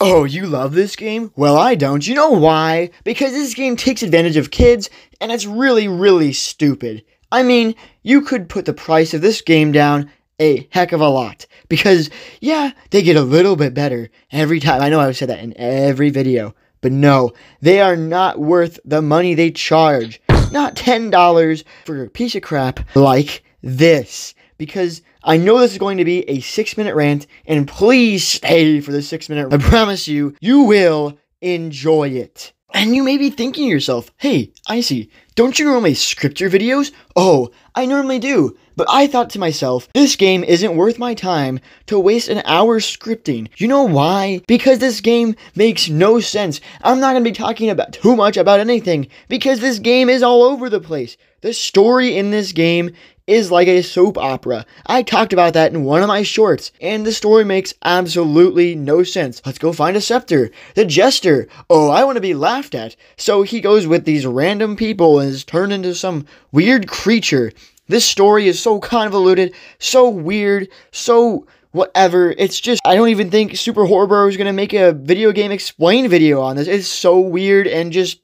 Oh, you love this game? Well, I don't. You know why? Because this game takes advantage of kids, and it's really, really stupid. I mean, you could put the price of this game down a heck of a lot. Because, yeah, they get a little bit better every time. I know I've said that in every video. But no, they are not worth the money they charge. Not $10 for a piece of crap like this. Because I know this is going to be a 6-minute rant, and please stay for the 6-minute rant. I promise you, you will enjoy it. And you may be thinking to yourself, hey, Icy, don't you normally script your videos? Oh, I normally do. But I thought to myself, this game isn't worth my time to waste an hour scripting. You know why? Because this game makes no sense. I'm not going to be talking about too much about anything because this game is all over the place. The story in this game is like a soap opera. I talked about that in one of my shorts, and the story makes absolutely no sense. Let's go find a scepter. The Jester. Oh, I want to be laughed at. So he goes with these random people and is turned into some weird creature. This story is so convoluted, so weird, so whatever. It's just, I don't even think Super Horror Bros is going to make a video game explain video on this. It's so weird and just...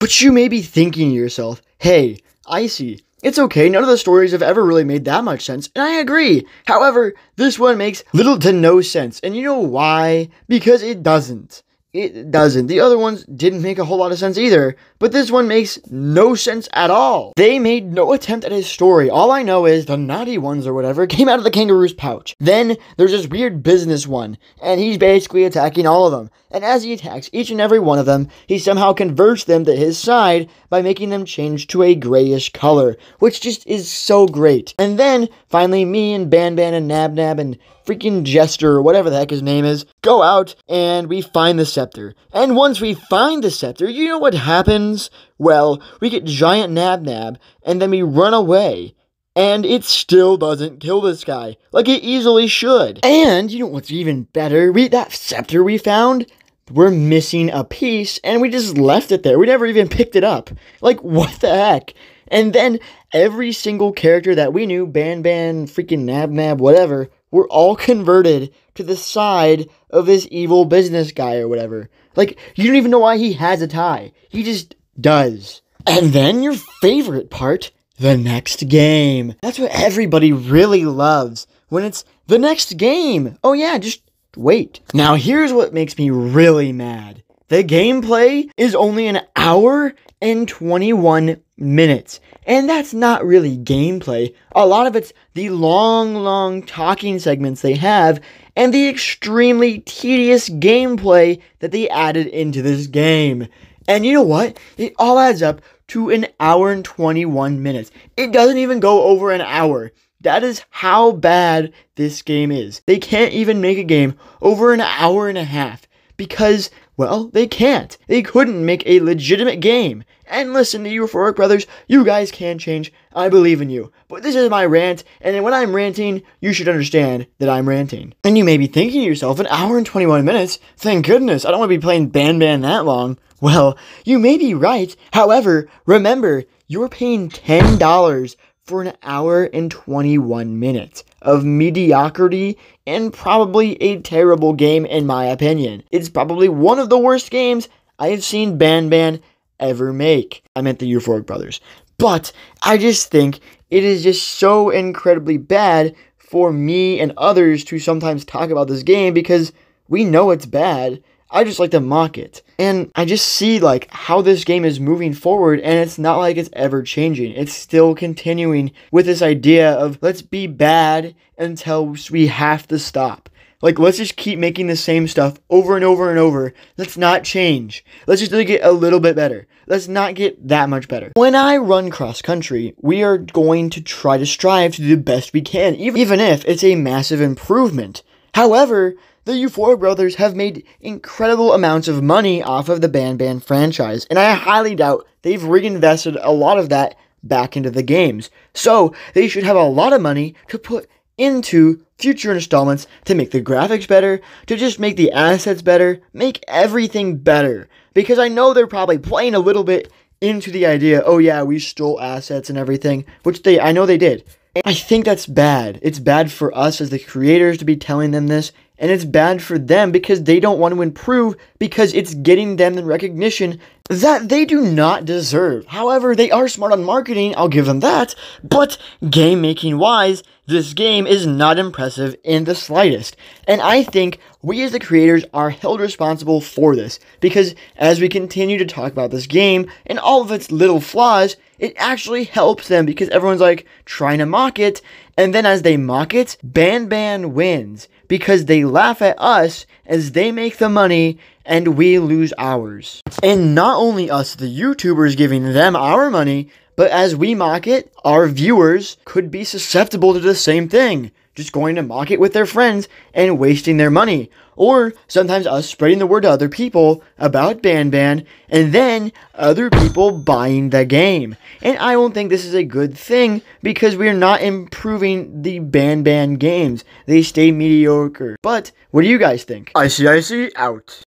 But you may be thinking to yourself, hey, Icy, it's okay, none of the stories have ever really made that much sense, and I agree. However, this one makes little to no sense, and you know why? Because it doesn't. It doesn't. The other ones didn't make a whole lot of sense either, but this one makes no sense at all. They made no attempt at a story. All I know is the naughty ones or whatever came out of the kangaroo's pouch. Then there's this weird business one, and he's basically attacking all of them. And as he attacks each and every one of them, he somehow converts them to his side by making them change to a grayish color, which just is so great. And then, finally, me and Ban Ban and Nabnab and freaking Jester, or whatever the heck his name is, go out and we find the scepter. And once we find the scepter, you know what happens? Well, we get giant Nabnab, and then we run away. And it still doesn't kill this guy, like it easily should. And, you know what's even better? That scepter we found, we're missing a piece, and we just left it there. We never even picked it up. Like, what the heck? And then, every single character that we knew, Ban Ban, freaking Nabnab, whatever, were all converted to the side of this evil business guy or whatever. Like, you don't even know why he has a tie. He just does. And then, your favorite part... the next game. That's what everybody really loves, when it's the next game. Oh yeah, just wait. Now here's what makes me really mad. The gameplay is only an hour and 21 minutes. And that's not really gameplay. A lot of it's the long talking segments they have and the extremely tedious gameplay that they added into this game. And you know what? It all adds up to an hour and 21 minutes. It doesn't even go over an hour. That is how bad this game is. They can't even make a game over an hour and a half because, well, they can't. They couldn't make a legitimate game. And listen to you, Euphoric Brothers, you guys can change. I believe in you. But this is my rant, and when I'm ranting, you should understand that I'm ranting. And you may be thinking to yourself, an hour and 21 minutes? Thank goodness, I don't want to be playing Ban Ban that long. Well, you may be right. However, remember, you're paying $10 for an hour and 21 minutes of mediocrity and probably a terrible game, in my opinion. It's probably one of the worst games I have seen Ban Ban ever make. I meant the Euphoric Brothers. But I just think it is just so incredibly bad for me and others to sometimes talk about this game because we know it's bad. I just like to mock it. And I just see like how this game is moving forward, and it's not like it's ever changing. It's still continuing with this idea of let's be bad until we have to stop. Like, let's just keep making the same stuff over and over and over. Let's not change. Let's just get a little bit better. Let's not get that much better. When I run cross-country, we are going to try to strive to do the best we can, even if it's a massive improvement. However, the Euphoric Brothers have made incredible amounts of money off of the Ban Ban franchise, and I highly doubt they've reinvested a lot of that back into the games. So, they should have a lot of money to put into future installments to make the graphics better, to just make the assets better, make everything better. Because I know they're probably playing a little bit into the idea, oh yeah, we stole assets and everything, which I know they did. And I think that's bad. It's bad for us as the creators to be telling them this, And it's bad for them because they don't want to improve because it's getting them the recognition that they do not deserve. However, they are smart on marketing, I'll give them that, but game-making wise, this game is not impressive in the slightest. And I think we as the creators are held responsible for this because as we continue to talk about this game and all of its little flaws, it actually helps them because everyone's like trying to mock it, and then as they mock it, Ban wins because they laugh at us as they make the money and we lose ours. And not only us, the YouTubers, giving them our money, but as we mock it, our viewers could be susceptible to the same thing, just going to mock it with their friends and wasting their money. Or sometimes us spreading the word to other people about Ban and then other people buying the game. And I don't think this is a good thing because we are not improving the Ban games. They stay mediocre. But what do you guys think? Icy out.